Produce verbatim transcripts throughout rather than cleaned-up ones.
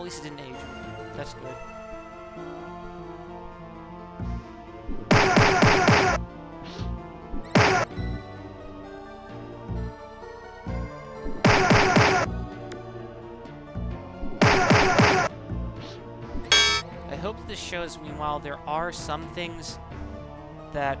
Well, at least it didn't age. That's good. I hope this shows, meanwhile, there are some things that...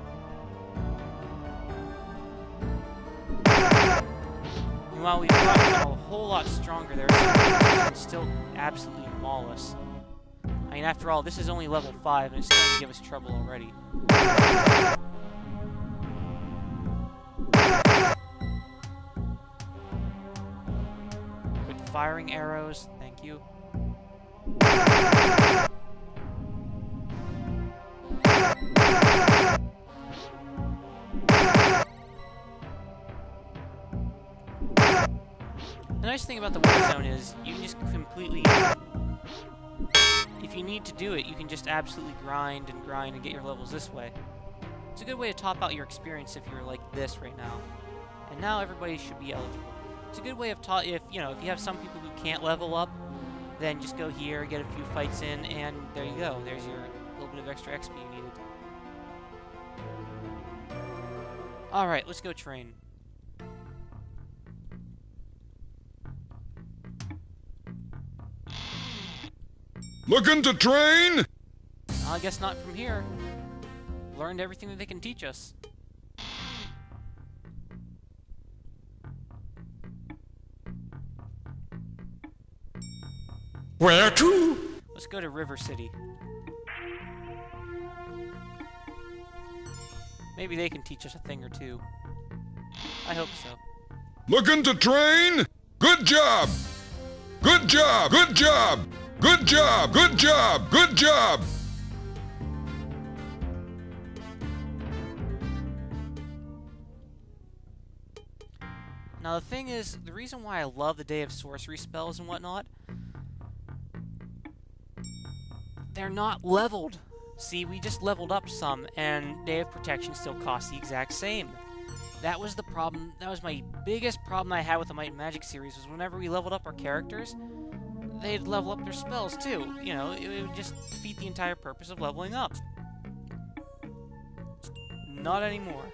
Meanwhile, we've gotten a whole lot stronger there, and still absolutely maul us. I mean, after all, this is only level five, and it's starting to give us trouble already. Good firing arrows, thank you. The nice thing about the Warzone is you can just completely, if you need to do it, you can just absolutely grind and grind and get your levels this way. It's a good way to top out your experience if you're like this right now. And now everybody should be eligible. It's a good way of ta- if you know if you have some people who can't level up, then just go here, get a few fights in, and there you go. There's your little bit of extra X P you needed. All right, let's go train. Looking to train? I guess not from here. Learned everything that they can teach us. Where to? Let's go to River City. Maybe they can teach us a thing or two. I hope so. Looking to train? Good job! Good job! Good job! Good job! Good job! Good job! Now the thing is, the reason why I love the Day of Sorcery spells and whatnot, they're not leveled. See, we just leveled up some, and Day of Protection still costs the exact same. That was the problem, that was my biggest problem I had with the Might and Magic series, was whenever we leveled up our characters, they'd level up their spells too. You know, it, it would just defeat the entire purpose of leveling up. Not anymore.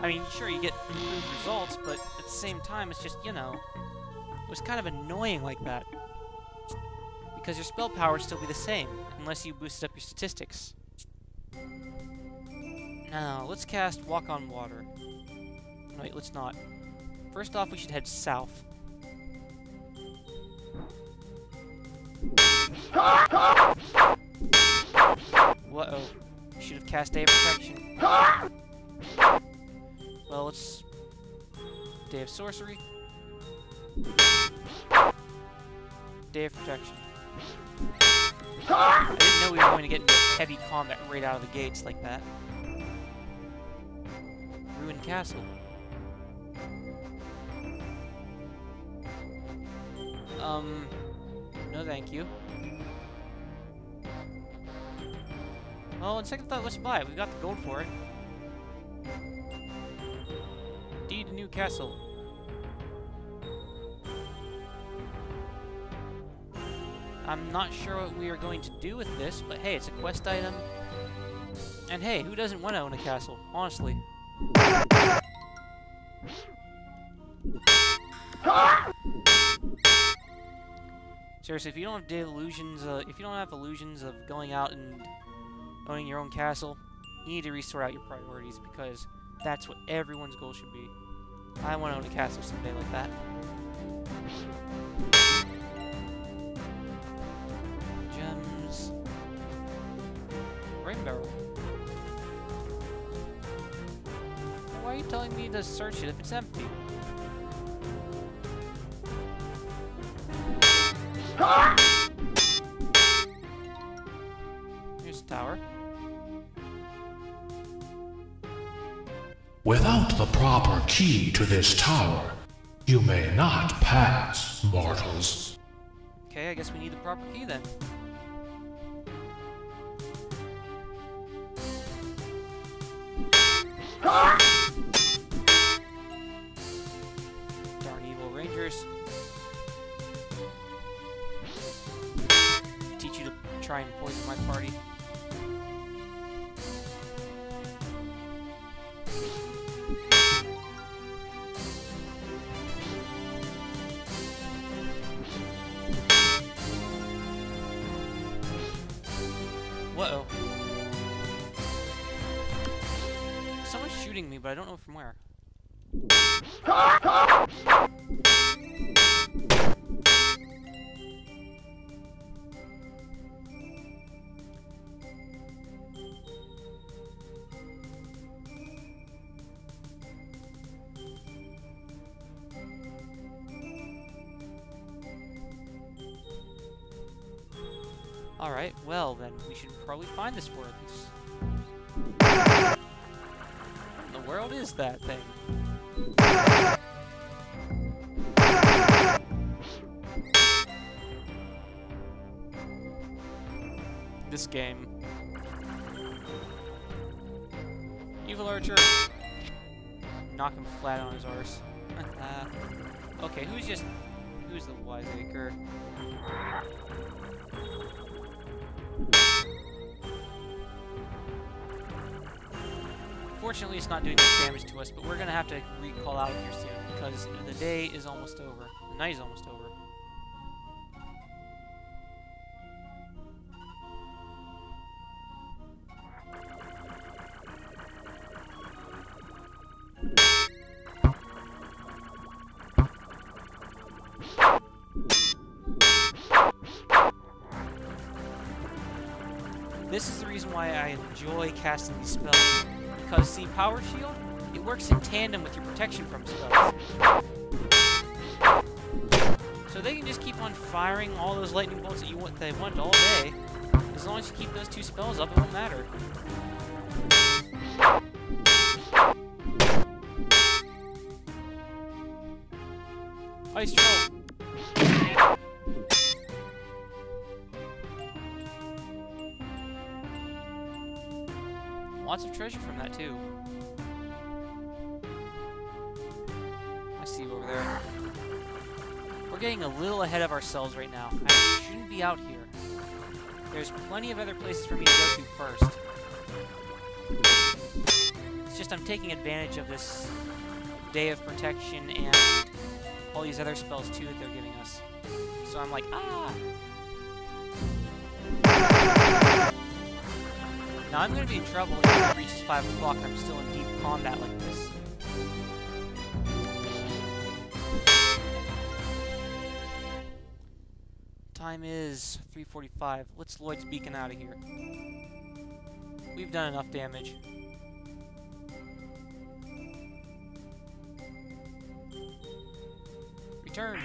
I mean, sure, you get improved results, but at the same time, it's just, you know, it was kind of annoying like that. Because your spell power would still be the same, unless you boosted up your statistics. Now, let's cast Walk on Water. Wait, let's not. First off, we should head south. Whoa! Should have cast Day of Protection. Well, it's Day of Sorcery. Day of Protection. I didn't know we were going to get into heavy combat right out of the gates like that. Ruined Castle. Um. No, thank you. Well, on second thought, let's buy it. We got the gold for it. Deed to New Castle. I'm not sure what we are going to do with this, but hey, it's a quest item. And hey, who doesn't want to own a castle? Honestly. Seriously, if you don't have delusions, uh, if you don't have illusions of going out and owning your own castle, you need to resort out your priorities, because that's what everyone's goal should be. I want to own a castle someday like that. Gems. Rain barrel. Why are you telling me to search it if it's empty? Here's the tower. Without the proper key to this tower, you may not pass, mortals. Okay, I guess we need the proper key then. Darn evil rangers. shooting me, but I don't know from where. Alright, well then, we should probably find this word. What in the world is that thing? This game. Evil Archer! Knock him flat on his arse. Okay, who's just... who's the wiseacre? Fortunately, it's not doing much damage to us, but we're gonna have to recall out of here soon because the day is almost over. The night is almost over. This is the reason why I enjoy casting these spells. Because, see, Power Shield, it works in tandem with your protection from spells. So they can just keep on firing all those lightning bolts that you want they want all day. As long as you keep those two spells up, it won't matter. Ice Troll! Lots of treasure from that, too. I see you over there. We're getting a little ahead of ourselves right now. I shouldn't be out here. There's plenty of other places for me to go to first. It's just I'm taking advantage of this Day of Protection and all these other spells, too, that they're giving us. So I'm like, ah! Now, I'm going to be in trouble if it reaches five o'clock and I'm still in deep combat like this. Time is three forty-five. Let's Lloyd's Beacon out of here. We've done enough damage. Return!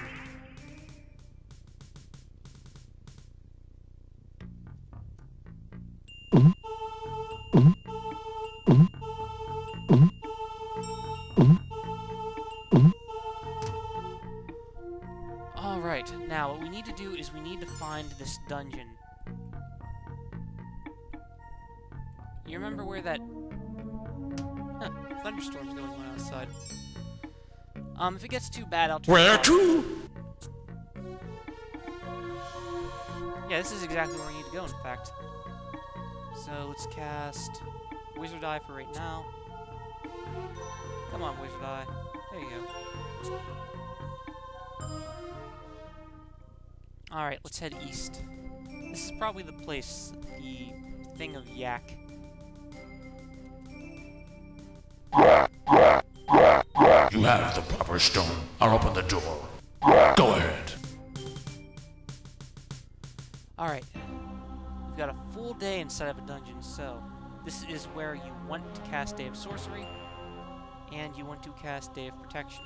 Now, what we need to do is we need to find this dungeon. You remember where that... Huh, thunderstorm's going on outside. Um, if it gets too bad, I'll turn Where off. to? Yeah, this is exactly where we need to go, in fact. So, let's cast Wizard Eye for right now. Come on, Wizard Eye. There you go. Alright, let's head east. This is probably the place, the thing of Yak. You have the proper stone. I'll open the door. Go ahead. Alright. We've got a full day inside of a dungeon, so this is where you want to cast Day of Sorcery, and you want to cast Day of Protection.